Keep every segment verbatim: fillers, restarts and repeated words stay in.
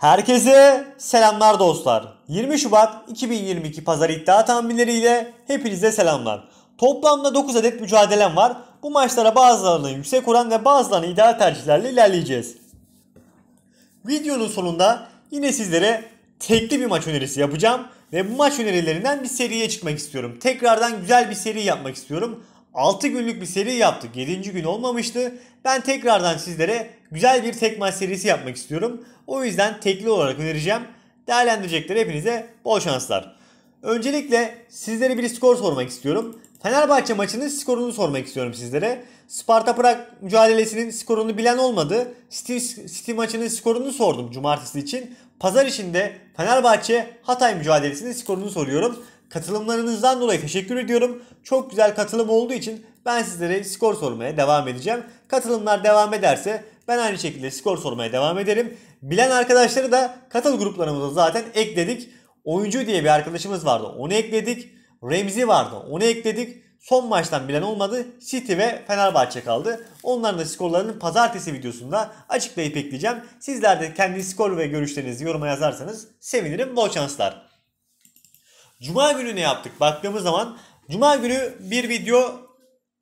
Herkese selamlar dostlar. yirmi Şubat iki bin yirmi iki pazar iddia tahminleriyle hepinize selamlar. Toplamda dokuz adet mücadelem var. Bu maçlara bazılarını yüksek oran ve bazılarını ideal tercihlerle ilerleyeceğiz. Videonun sonunda yine sizlere tekli bir maç önerisi yapacağım ve bu maç önerilerinden bir seriye çıkmak istiyorum. Tekrardan güzel bir seri yapmak istiyorum. altı günlük bir seri yaptık. yedinci gün olmamıştı. Ben tekrardan sizlere güzel bir tek maç serisi yapmak istiyorum. O yüzden tekli olarak önereceğim. Değerlendirecekler hepinize bol şanslar. Öncelikle sizlere bir skor sormak istiyorum. Fenerbahçe maçının skorunu sormak istiyorum sizlere. Sparta Prag mücadelesinin skorunu bilen olmadı. City, City maçının skorunu sordum cumartesi için. Pazar için de Fenerbahçe Hatay mücadelesinin skorunu soruyorum. Katılımlarınızdan dolayı teşekkür ediyorum. Çok güzel katılım olduğu için ben sizlere skor sormaya devam edeceğim. Katılımlar devam ederse ben aynı şekilde skor sormaya devam ederim. Bilen arkadaşları da katıl gruplarımıza zaten ekledik. Oyuncu diye bir arkadaşımız vardı, onu ekledik. Remzi vardı, onu ekledik. Son maçtan bilen olmadı. City ve Fenerbahçe kaldı. Onların da skorlarını pazartesi videosunda açıklayıp ekleyeceğim. Sizler de kendi skor ve görüşlerinizi yoruma yazarsanız sevinirim. Bol şanslar. Cuma günü ne yaptık? Baktığımız zaman Cuma günü bir video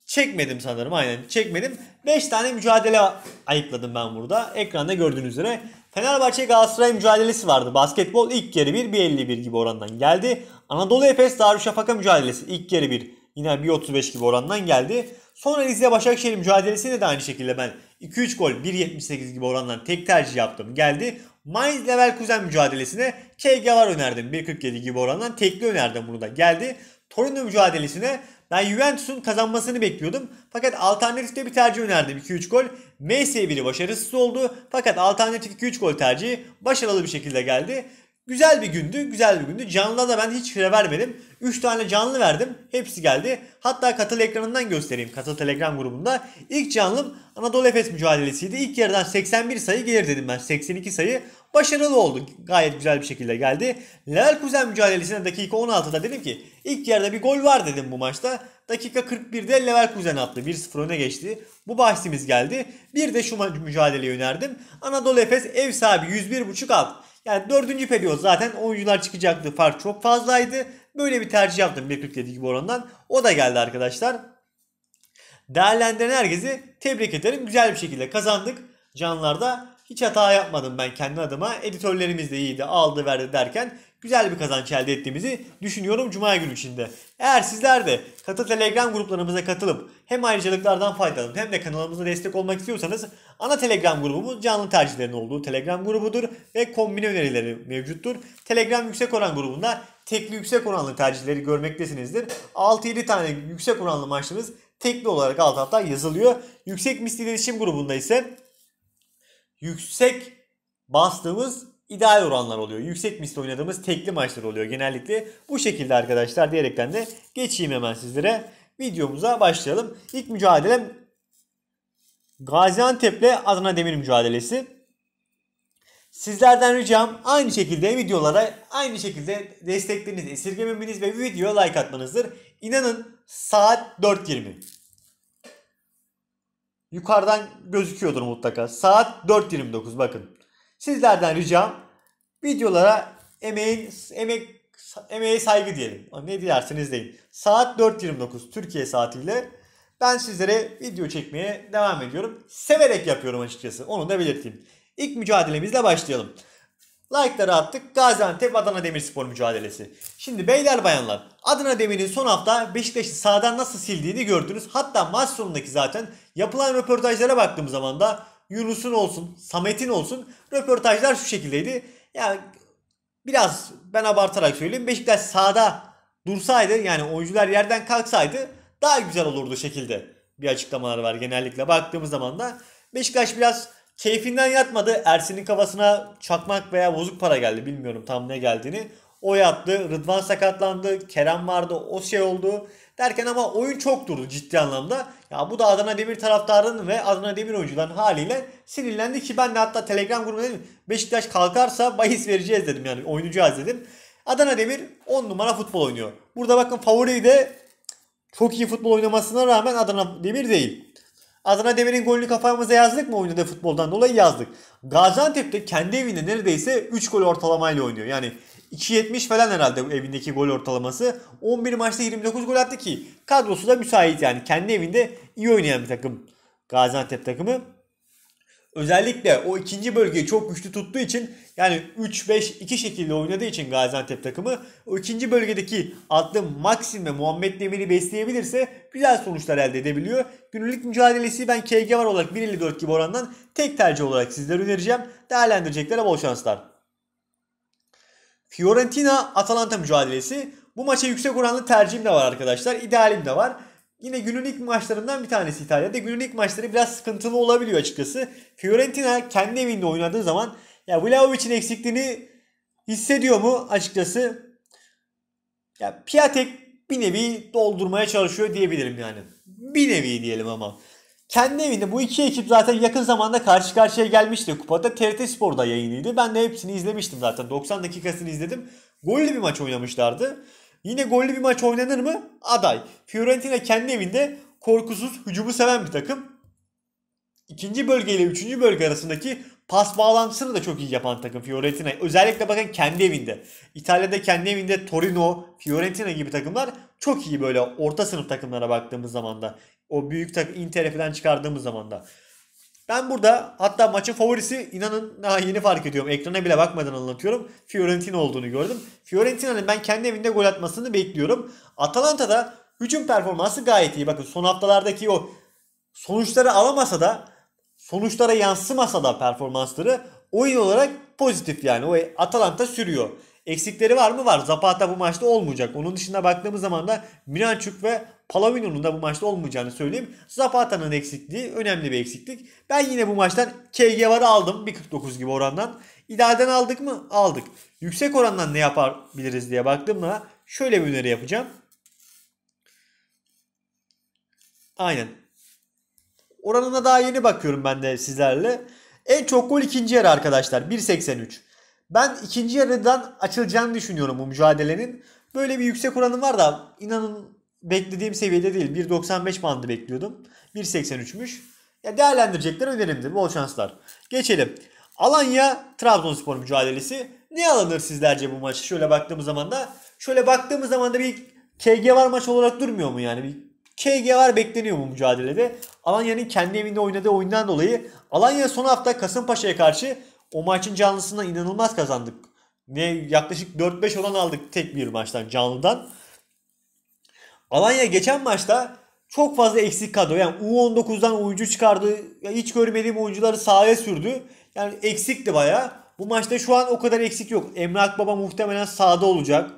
çekmedim sanırım. Aynen çekmedim. beş tane mücadele ayıkladım ben burada. Ekranda gördüğünüz üzere. Fenerbahçe Galatasaray mücadelesi vardı. Basketbol ilk yarı bir elli bir gibi orandan geldi. Anadolu Efes Darüşşafaka mücadelesi ilk yarı bir yine bir otuz beş gibi orandan geldi. Sonra Rize Başakşehir mücadelesinde de aynı şekilde ben iki üç gol bir yetmiş sekiz gibi orandan tek tercih yaptım. Geldi. Mainz Leverkusen mücadelesine K G var önerdim. bir kırk yedi gibi orandan tekli önerdim, bunu da geldi. Torino mücadelesine ben Juventus'un kazanmasını bekliyordum. Fakat alternatifte bir tercih önerdim. iki üç gol. M S biri başarısız oldu. Fakat alternatif iki üç gol tercihi başarılı bir şekilde geldi. Güzel bir gündü. Güzel bir gündü. Canlıda da ben hiç fire vermedim. üç tane canlı verdim. Hepsi geldi. Hatta katıl ekranından göstereyim. Katıl Telegram grubunda. İlk canlım Anadolu Efes mücadelesiydi. İlk yarıdan seksen bir sayı gelir dedim ben. seksen iki sayı. Başarılı oldu. Gayet güzel bir şekilde geldi. Leverkusen mücadelesine dakika on altıda dedim ki ilk yarıda bir gol var dedim bu maçta. Dakika kırk birde Leverkusen attı. bir sıfır öne geçti. Bu bahsimiz geldi. Bir de şu mücadeleyi önerdim. Anadolu Efes ev sahibi yüz bir buçuk alt. Yani dördüncü periyot zaten oyuncular çıkacaktı. Fark çok fazlaydı. Böyle bir tercih yaptım bir kırk yedi gibi orandan. O da geldi arkadaşlar. Değerlendiren herkesi tebrik ederim. Güzel bir şekilde kazandık. Canlarda hiç hata yapmadım ben kendi adıma. Editörlerimiz de iyiydi, aldı verdi derken güzel bir kazanç elde ettiğimizi düşünüyorum Cuma günü içinde. Eğer sizler de katıl Telegram gruplarımıza katılıp hem ayrıcalıklardan faydalanıp hem de kanalımıza destek olmak istiyorsanız ana Telegram grubumuz canlı tercihlerin olduğu Telegram grubudur ve kombine önerileri mevcuttur. Telegram yüksek oran grubunda tekli yüksek oranlı tercihleri görmektesinizdir. altı yedi tane yüksek oranlı maçlarımız tekli olarak alt alta yazılıyor. Yüksek misli iletişim grubunda ise yüksek bastığımız ideal oranlar oluyor. Yüksek misli oynadığımız tekli maçlar oluyor genellikle. Bu şekilde arkadaşlar diyerekten de geçeyim hemen sizlere. Videomuza başlayalım. İlk mücadelem Gaziantep ile Adana Demir mücadelesi. Sizlerden ricam aynı şekilde videolara aynı şekilde desteklerinizi esirgememeniz ve videoya like atmanızdır. İnanın saat dört yirmi. Yukarıdan gözüküyordur mutlaka. Saat dört yirmi dokuz bakın. Sizlerden ricam videolara emeğin, emek, emeğe saygı diyelim. Ne dilerseniz deyin. Saat dört yirmi dokuz Türkiye saatiyle ben sizlere video çekmeye devam ediyorum. Severek yapıyorum açıkçası. Onu da belirteyim. İlk mücadelemizle başlayalım. Like'ları attık. Gaziantep Adana Demirspor mücadelesi. Şimdi beyler bayanlar, Adana Demir'in son hafta Beşiktaş'ı sahadan nasıl sildiğini gördünüz. Hatta maç sonundaki zaten yapılan röportajlara baktığım zaman da Yunus'un olsun, Samet'in olsun röportajlar şu şekildeydi. Yani biraz ben abartarak söyleyeyim, Beşiktaş sahada dursaydı, yani oyuncular yerden kalksaydı daha güzel olurdu şekilde bir açıklamalar var genellikle baktığımız zaman da. Beşiktaş biraz keyfinden yatmadı. Ersin'in kafasına çakmak veya bozuk para geldi. Bilmiyorum tam ne geldiğini. O yattı. Rıdvan sakatlandı. Kerem vardı. O şey oldu. Derken ama oyun çok durdu ciddi anlamda. Ya bu da Adana Demir taraftarının ve Adana Demir oyuncuların haliyle sinirlendi ki ben de hatta Telegram grubuna dedim. Beşiktaş kalkarsa bahis vereceğiz dedim, yani oynayacağız dedim. Adana Demir on numara futbol oynuyor. Burada bakın favori de çok iyi futbol oynamasına rağmen Adana Demir değil. Adana Demir'in golünü kafamıza yazdık mı oyunda da futboldan dolayı yazdık. Gaziantep'te kendi evinde neredeyse üç gol ortalamayla oynuyor. Yani iki yetmiş falan herhalde evindeki gol ortalaması. on bir maçta yirmi dokuz gol attı ki kadrosu da müsait yani. Kendi evinde iyi oynayan bir takım Gaziantep takımı. Özellikle o ikinci bölgeyi çok güçlü tuttuğu için yani üç beş iki şekilde oynadığı için Gaziantep takımı o ikinci bölgedeki atlı Maxim ve Muhammed Demir'i besleyebilirse güzel sonuçlar elde edebiliyor. Günlük mücadelesi ben K G var olarak bir elli dört gibi orandan tek tercih olarak sizlere önereceğim. Değerlendireceklere bol şanslar. Fiorentina Atalanta mücadelesi. Bu maça yüksek oranlı tercihim de var arkadaşlar. İdealim de var. Yine günün ilk maçlarından bir tanesi İtalya'da. Günün ilk maçları biraz sıkıntılı olabiliyor açıkçası. Fiorentina kendi evinde oynadığı zaman ya Vlahovic'in eksikliğini hissediyor mu açıkçası? Ya Piatek bir nevi doldurmaya çalışıyor diyebilirim yani. Bir nevi diyelim ama. Kendi evinde bu iki ekip zaten yakın zamanda karşı karşıya gelmişti. Kupada T R T Spor'da yayınıydı. Ben de hepsini izlemiştim zaten. doksan dakikasını izledim. Gollü bir maç oynamışlardı. Yine gollü bir maç oynanır mı? Aday. Fiorentina kendi evinde korkusuz, hücumu seven bir takım. İkinci bölge ile üçüncü bölge arasındaki pas bağlantısını da çok iyi yapan takım Fiorentina. Özellikle bakın kendi evinde. İtalya'da kendi evinde Torino, Fiorentina gibi takımlar çok iyi böyle orta sınıf takımlara baktığımız zaman da. O büyük takım Inter'e falan çıkardığımız zaman da. Ben burada hatta maçın favorisi inanın daha yeni fark ediyorum. Ekrana bile bakmadan anlatıyorum. Fiorentina olduğunu gördüm. Fiorentina'nın ben kendi evinde gol atmasını bekliyorum. Atalanta'da hücum performansı gayet iyi. Bakın son haftalardaki o sonuçları alamasa da sonuçlara yansımasa da performansları oyun olarak pozitif yani. O Atalanta sürüyor. Eksikleri var mı? Var. Zapata bu maçta olmayacak. Onun dışında baktığımız zaman da Miranchuk ve Palavino'nun da bu maçta olmayacağını söyleyeyim. Zapata'nın eksikliği önemli bir eksiklik. Ben yine bu maçtan K G varı aldım. bir kırk dokuz gibi orandan. İdealden aldık mı? Aldık. Yüksek orandan ne yapabiliriz diye baktığımda şöyle bir öneri yapacağım. Aynen. Oranına daha yeni bakıyorum ben de sizlerle. En çok gol ikinci yarı arkadaşlar. bir seksen üç. Ben ikinci yarıdan açılacağını düşünüyorum bu mücadelenin. Böyle bir yüksek oranım var da inanın beklediğim seviyede değil. bir doksan beş bandı bekliyordum. bir seksen üçmüş. Ya değerlendirecekler önerimdir. Bol şanslar. Geçelim. Alanya Trabzonspor mücadelesi. Ne alınır sizlerce bu maçı? Şöyle baktığımız zaman da şöyle baktığımız zaman da bir K G var maç olarak durmuyor mu yani? Bir K G var bekleniyor bu mücadelede. Alanya'nın kendi evinde oynadığı oyundan dolayı Alanya son hafta Kasımpaşa'ya karşı o maçın canlısından inanılmaz kazandık. Ne yaklaşık dört beş oran aldık tek bir maçtan canlıdan. Alanya geçen maçta çok fazla eksik kadro. Yani U on dokuzdan oyuncu çıkardı. Ya hiç görmediğim oyuncuları sahaya sürdü. Yani eksikti bayağı. Bu maçta şu an o kadar eksik yok. Emre Akbaba muhtemelen sahada olacak.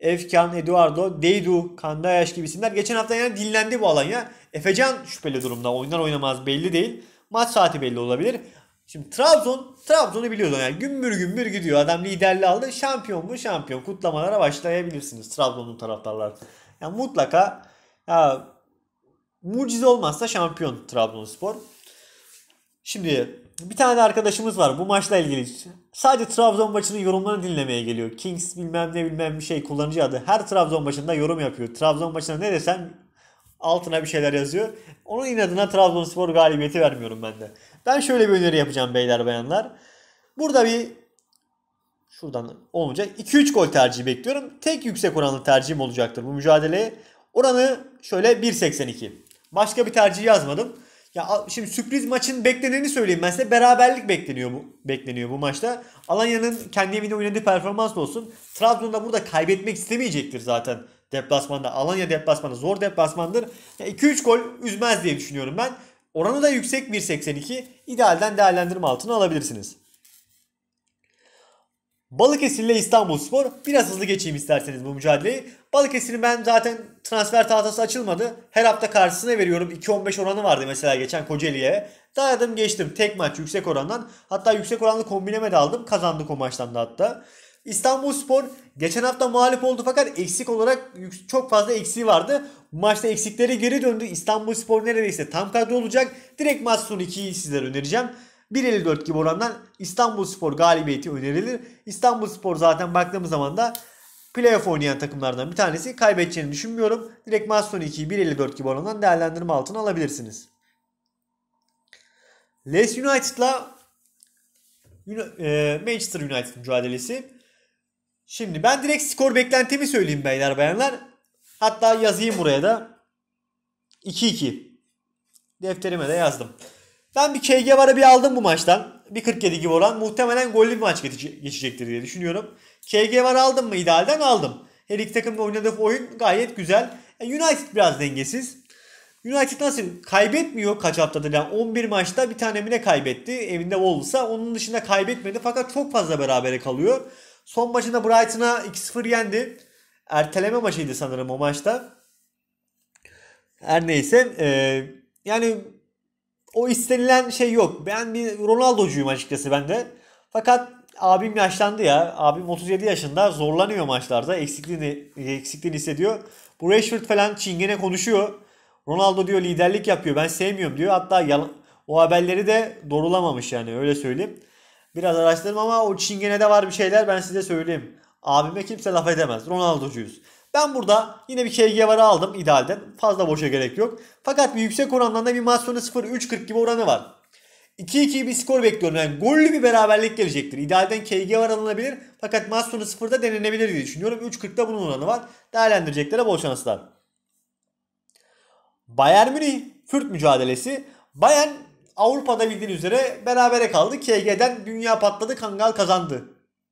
Efkan, Eduardo, Deydu, Kandayaş gibi isimler. Geçen hafta yani dinlendi bu Alanya. Efecan şüpheli durumda. Oynar oynamaz belli değil. Maç saati belli olabilir. Şimdi Trabzon, Trabzon'u biliyoruz yani gümbür gümbür gidiyor. Adam liderliği aldı. Şampiyon mu? Şampiyon. Kutlamalara başlayabilirsiniz Trabzon'un taraftarlar. Yani mutlaka ya, mucize olmazsa şampiyon Trabzonspor. Şimdi bir tane de arkadaşımız var bu maçla ilgili. Sadece Trabzon maçının yorumlarını dinlemeye geliyor. Kings bilmem ne bilmem bir şey kullanıcı adı. Her Trabzon maçında yorum yapıyor. Trabzon maçına ne desen altına bir şeyler yazıyor. Onun inadına Trabzonspor galibiyeti vermiyorum ben de. Ben şöyle bir öneri yapacağım beyler bayanlar. Burada bir şuradan olmayacak. iki üç gol tercihi bekliyorum. Tek yüksek oranlı tercihim olacaktır bu mücadeleye. Oranı şöyle bir seksen iki. Başka bir tercih yazmadım. Ya şimdi sürpriz maçın bekleneni söyleyeyim ben size. Beraberlik bekleniyor bu, bekleniyor bu maçta. Alanya'nın kendi evinde oynadığı performans olsun. Trabzon'da burada kaybetmek istemeyecektir zaten. Deplasmanda. Alanya deplasmanı zor deplasmandır. Ya iki üç gol üzmez diye düşünüyorum ben. Oranı da yüksek bir seksen iki. İdealden değerlendirme altına alabilirsiniz. Balıkesir ile İstanbulspor. Biraz hızlı geçeyim isterseniz bu mücadeleyi. Balıkesir'in ben zaten transfer tahtası açılmadı. Her hafta karşısına veriyorum. iki on beş oranı vardı mesela geçen Kocaeli'ye. Dayadım geçtim. Tek maç yüksek orandan. Hatta yüksek oranlı kombineme de aldım. Kazandık o maçtan da hatta. İstanbulspor geçen hafta mağlup oldu fakat eksik olarak çok fazla eksiği vardı. Bu maçta eksikleri geri döndü. İstanbulspor neredeyse tam kadro olacak. Direkt maç sonu ikiyi sizlere önereceğim. bir elli dört gibi orandan İstanbulspor galibiyeti önerilir. İstanbulspor zaten baktığımız zaman da playoff oynayan takımlardan bir tanesi. Kaybedeceğini düşünmüyorum. Direkt maç sonu ikiyi bir elli dört gibi orandan değerlendirme altına alabilirsiniz. Leeds United'la Manchester United mücadelesi. Şimdi ben direkt skor beklentimi söyleyeyim beyler bayanlar. Hatta yazayım buraya da. iki iki. Defterime de yazdım. Ben bir K G varı bir aldım bu maçtan. bir kırk yedi gibi olan. Muhtemelen gollü bir maç geçecektir diye düşünüyorum. K G varı aldım mı idealden? Aldım. Her iki takımda oynadığı oyun gayet güzel. United biraz dengesiz. United nasıl? Kaybetmiyor kaç haftadır. Yani on bir maçta bir tane bile kaybetti. Evinde Wolves'a. Onun dışında kaybetmedi. Fakat çok fazla berabere kalıyor. Son maçında Brighton'a iki sıfır yendi. Erteleme maçıydı sanırım o maçta. Her neyse. E, yani o istenilen şey yok. Ben bir Ronaldo'cuyum açıkçası ben de. Fakat abim yaşlandı ya. Abim otuz yedi yaşında, zorlanıyor maçlarda. Eksikliğini, eksikliğini hissediyor. Bu Rashford falan çingene konuşuyor. Ronaldo diyor liderlik yapıyor. Ben sevmiyorum diyor. Hatta yalan, o haberleri de doğrulamamış yani, öyle söyleyeyim. Biraz araştırdım ama o çingenede var bir şeyler, ben size söyleyeyim. Abime kimse laf edemez. Ronaldo'cuyuz. Ben burada yine bir K G varı aldım idealden. Fazla boşa gerek yok. Fakat bir yüksek orandan da bir maç sonu sıfır üç kırk gibi oranı var. iki iki bir skor bekliyorum. Yani gollü bir beraberlik gelecektir. İdealden K G var alınabilir. Fakat maç sonu sıfırda denenebilir diye düşünüyorum. üç kırkta bunun oranı var. Değerlendireceklere bol şanslar. Bayern Münih Fürth mücadelesi. Bayern Avrupa'da bildiğiniz üzere berabere kaldı. K G'den dünya patladı, Kangal kazandı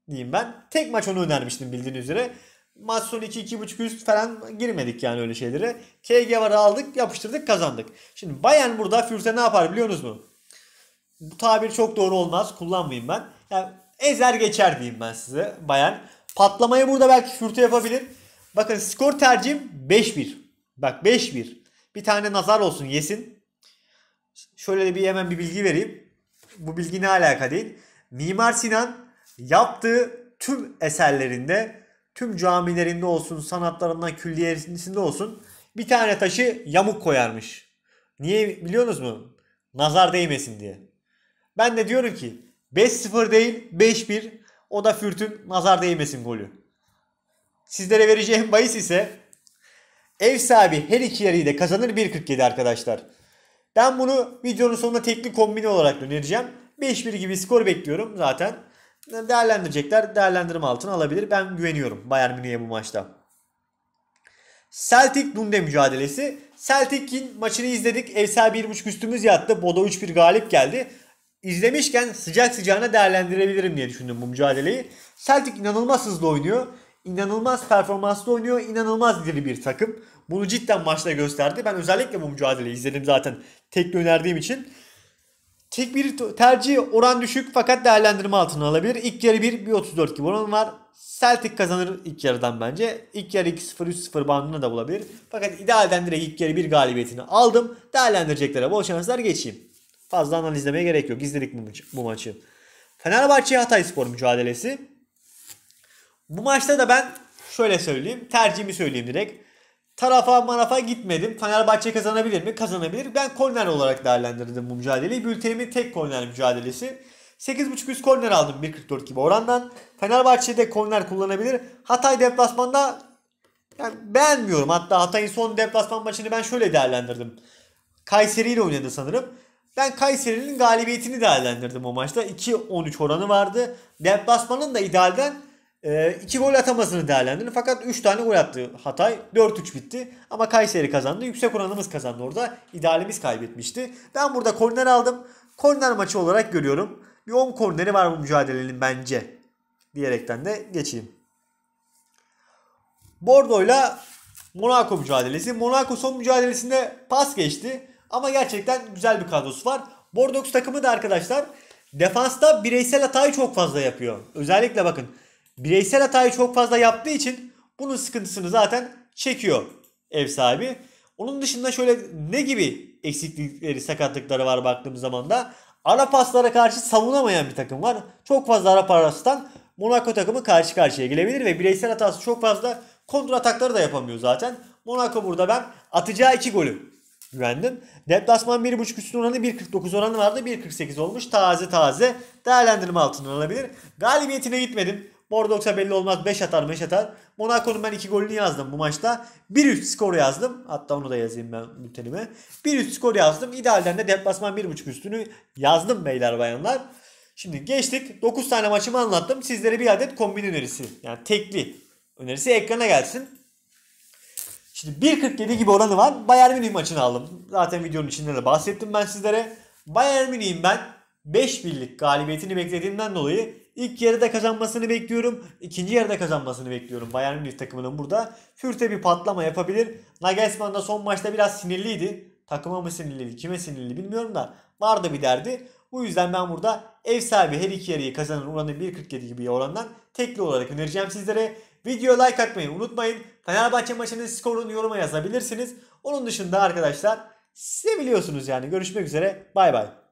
diyeyim ben. Tek maç onu önermiştim bildiğiniz üzere. Maç sonu iki iki buçuk üst falan girmedik yani öyle şeylere. K G varı aldık, yapıştırdık, kazandık. Şimdi Bayern burada Fürth'e ne yapar biliyorsunuz mu? Bu tabir çok doğru olmaz, kullanmayayım ben. Yani ezer geçer diyeyim ben size Bayern. Patlamayı burada belki Fürth'e yapabilir. Bakın skor tercihim beş bir. Bak beş bir. Bir tane nazar olsun yesin. Şöyle de bir hemen bir bilgi vereyim. Bu bilgi ne alaka değil. Mimar Sinan yaptığı tüm eserlerinde, tüm camilerinde olsun, sanatlarından külliyesinde olsun bir tane taşı yamuk koyarmış. Niye biliyorsunuz mu? Nazar değmesin diye. Ben de diyorum ki beş sıfır değil beş bir, o da Fürth'ün nazar değmesin golü. Sizlere vereceğim bahis ise ev sahibi her iki yarıyı da kazanır bir kırk yedi arkadaşlar. Ben bunu videonun sonunda teknik kombine olarak önereceğim. beş bir gibi skor bekliyorum zaten. Değerlendirecekler, değerlendirme altına alabilir. Ben güveniyorum Bayern Münih'e bu maçta. Celtic Dundee mücadelesi. Celtic'in maçını izledik. Ev sahibi bir buçuk üstümüz yattı. Bordeaux üç bir galip geldi. İzlemişken sıcak sıcağına değerlendirebilirim diye düşündüm bu mücadeleyi. Celtic inanılmaz hızlı oynuyor. İnanılmaz performanslı oynuyor. İnanılmaz diri bir takım. Bunu cidden maçta gösterdi. Ben özellikle bu mücadeleyi izledim zaten. Tek önerdiğim için. Tek bir tercih, oran düşük fakat değerlendirme altına alabilir. İlk yarı bir bir otuz dört gibi oran var. Celtic kazanır ilk yarıdan bence. İlk yarı iki sıfır üç sıfır bandına da bulabilir. Fakat idealden direkt ilk yarı bir galibiyetini aldım. Değerlendireceklere bol şanslar geçeyim. Fazla analizlemeye gerek yok. İzledik bu, maç, bu maçı. Fenerbahçe Hatay Spor mücadelesi. Bu maçta da ben şöyle söyleyeyim. Tercihimi söyleyeyim direkt. Tarafa marafa gitmedim. Fenerbahçe kazanabilir mi? Kazanabilir. Ben korner olarak değerlendirdim bu mücadeleyi. Bültenimin tek korner mücadelesi. sekiz buçuk üst korner aldım bir kırk dört gibi orandan. Fenerbahçe'de korner kullanabilir. Hatay deplasmanda yani beğenmiyorum. Hatta Hatay'ın son deplasman maçını ben şöyle değerlendirdim. Kayseri ile oynadı sanırım. Ben Kayseri'nin galibiyetini değerlendirdim o maçta. iki on üç oranı vardı. Deplasmanın da idealden iki gol atamasını değerlendirdim. Fakat üç tane gol attı Hatay. dört üç bitti. Ama Kayseri kazandı. Yüksek oranımız kazandı orada. İdealimiz kaybetmişti. Ben burada korner aldım. Korner maçı olarak görüyorum. Bir on korneri var bu mücadelenin bence. Diyerekten de geçeyim. Bordeaux ile Monaco mücadelesi. Monaco son mücadelesinde pas geçti. Ama gerçekten güzel bir kadrosu var. Bordeaux takımı da arkadaşlar defansta bireysel hatayı çok fazla yapıyor. Özellikle bakın. Bireysel hatayı çok fazla yaptığı için bunun sıkıntısını zaten çekiyor ev sahibi. Onun dışında şöyle ne gibi eksiklikleri, sakatlıkları var baktığımız zaman da ara paslara karşı savunamayan bir takım var. Çok fazla ara pastan Monaco takımı karşı karşıya gelebilir ve bireysel hatası çok fazla, kontra atakları da yapamıyor zaten. Monaco burada ben atacağı iki golü güvendim. Deplasman bir buçuk üstün oranı bir kırk dokuz oranı vardı. bir kırk sekiz olmuş. Taze taze değerlendirme altına alabilir. Galibiyetine gitmedim. Bordeaux'a belli olmaz. beş atar beş atar. Monaco'nun ben iki golünü yazdım bu maçta. bir üç skoru yazdım. Hatta onu da yazayım ben bültenime. bir üç skoru yazdım. İdealden de deplasman bir buçuk üstünü yazdım beyler bayanlar. Şimdi geçtik. dokuz tane maçımı anlattım. Sizlere bir adet kombin önerisi. Yani tekli önerisi ekrana gelsin. Şimdi bir kırk yedi gibi oranı var. Bayern Münih maçını aldım. Zaten videonun içinde de bahsettim ben sizlere. Bayern Münih'in ben beş birlik galibiyetini beklediğimden dolayı ilk yarıda kazanmasını bekliyorum. İkinci yarıda kazanmasını bekliyorum. Bayern Münih takımının burada. Fürth'e bir patlama yapabilir. Nagelsmann da son maçta biraz sinirliydi. Takıma mı sinirliydi, kime sinirli bilmiyorum da vardı bir derdi. Bu yüzden ben burada ev sahibi her iki yarıyı kazanan oranı bir kırk yedi gibi orandan tekli olarak önereceğim sizlere. Videoya like atmayı unutmayın. Fenerbahçe maçının skorunu yoruma yazabilirsiniz. Onun dışında arkadaşlar siz de biliyorsunuz yani. Görüşmek üzere. Bay bay.